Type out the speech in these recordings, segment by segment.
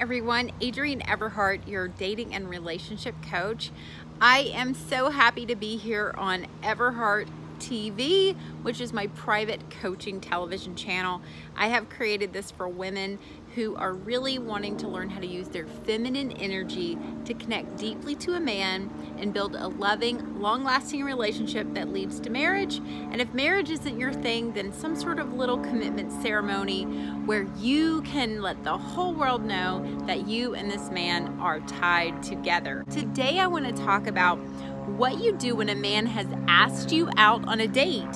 everyone, Adrienne Everheart, your dating and relationship coach. I am so happy to be here on Everheart TV, which is my private coaching television channel. I have created this for women who are really wanting to learn how to use their feminine energy to connect deeply to a man and build a loving, long-lasting relationship that leads to marriage. And if marriage isn't your thing, then some sort of little commitment ceremony where you can let the whole world know that you and this man are tied together. Today I want to talk about what you do when a man has asked you out on a date,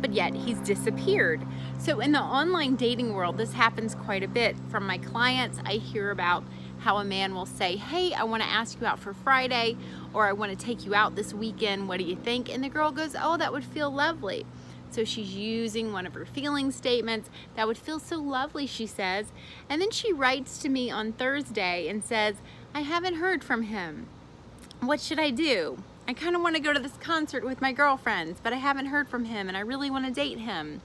but yet he's disappeared. So in the online dating world, this happens quite a bit. From my clients, I hear about how a man will say, hey, I want to ask you out for Friday, or I want to take you out this weekend. What do you think? And the girl goes, oh, that would feel lovely. So she's using one of her feeling statements. That would feel so lovely, she says. And then she writes to me on Thursday and says, I haven't heard from him. What should I do? I kind of want to go to this concert with my girlfriends, but I haven't heard from him and I really want to date him.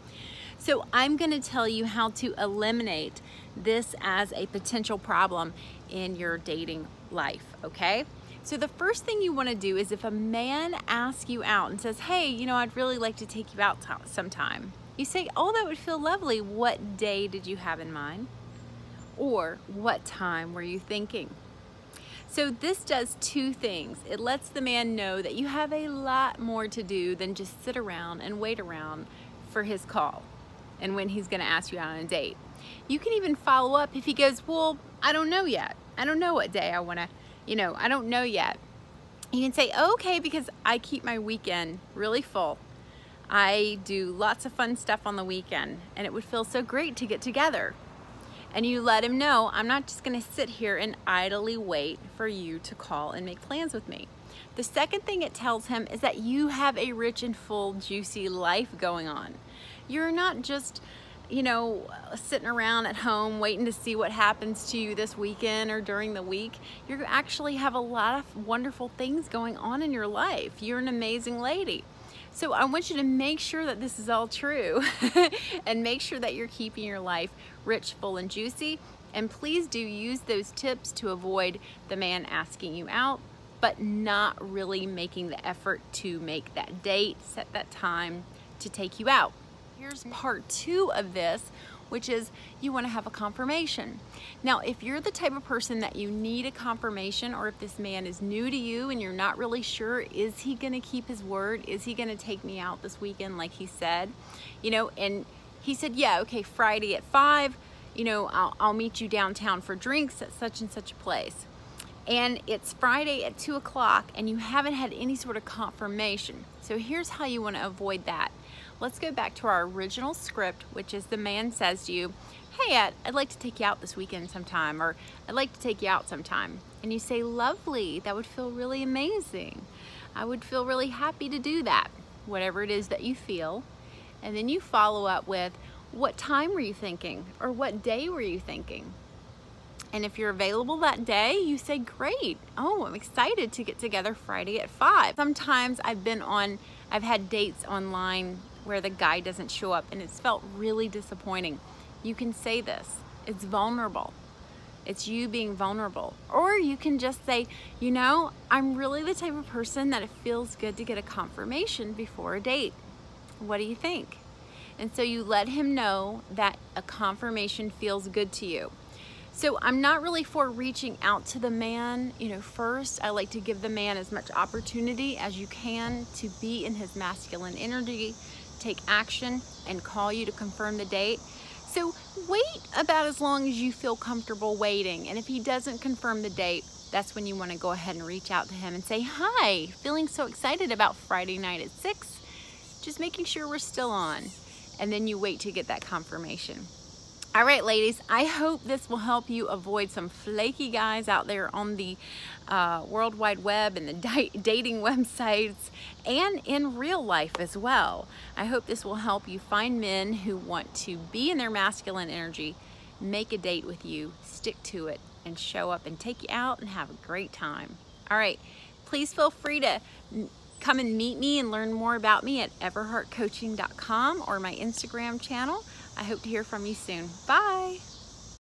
So I'm going to tell you how to eliminate this as a potential problem in your dating life, okay? So the first thing you want to do is if a man asks you out and says, hey, you know, I'd really like to take you out sometime. You say, oh, that would feel lovely. What day did you have in mind? Or what time were you thinking? So this does two things. It lets the man know that you have a lot more to do than just sit around and wait around for his call and when he's gonna ask you out on a date. You can even follow up if he goes, well, I don't know yet. I don't know what day I wanna, you know, I don't know yet. You can say, oh, okay, because I keep my weekend really full. I do lots of fun stuff on the weekend and it would feel so great to get together. And you let him know, I'm not just gonna sit here and idly wait for you to call and make plans with me. The second thing it tells him is that you have a rich and full, juicy life going on. You're not just, you know, sitting around at home waiting to see what happens to you this weekend or during the week. You actually have a lot of wonderful things going on in your life. You're an amazing lady. So I want you to make sure that this is all true and make sure that you're keeping your life rich, full, and juicy. And please do use those tips to avoid the man asking you out, but not really making the effort to make that date, set that time to take you out. Here's part two of this, which is you want to have a confirmation. Now, if you're the type of person that you need a confirmation, or if this man is new to you and you're not really sure, is he gonna keep his word? Is he gonna take me out this weekend like he said? You know, and he said, yeah, okay, Friday at 5, you know, I'll meet you downtown for drinks at such and such a place. And it's Friday at 2 o'clock and you haven't had any sort of confirmation. So here's how you wanna avoid that. Let's go back to our original script, which is the man says to you, hey, I'd like to take you out this weekend sometime, or I'd like to take you out sometime. And you say, lovely, that would feel really amazing. I would feel really happy to do that, whatever it is that you feel. And then you follow up with, what time were you thinking? Or what day were you thinking? And if you're available that day, you say, great. Oh, I'm excited to get together Friday at 5. Sometimes I've had dates online where the guy doesn't show up and it's felt really disappointing. You can say this, it's vulnerable. It's you being vulnerable. Or you can just say, you know, I'm really the type of person that it feels good to get a confirmation before a date. What do you think? And so you let him know that a confirmation feels good to you. So I'm not really for reaching out to the man, you know, first. I like to give the man as much opportunity as you can to be in his masculine energy, take action, and call you to confirm the date. So wait about as long as you feel comfortable waiting. And if he doesn't confirm the date, that's when you want to go ahead and reach out to him and say, hi, feeling so excited about Friday night at 6, just making sure we're still on. And then you wait to get that confirmation. All right, ladies, I hope this will help you avoid some flaky guys out there on the World Wide Web and the dating websites and in real life as well. I hope this will help you find men who want to be in their masculine energy, make a date with you, stick to it, and show up and take you out and have a great time. All right, please feel free to come and meet me and learn more about me at everheartcoaching.com or my Instagram channel. I hope to hear from you soon. Bye.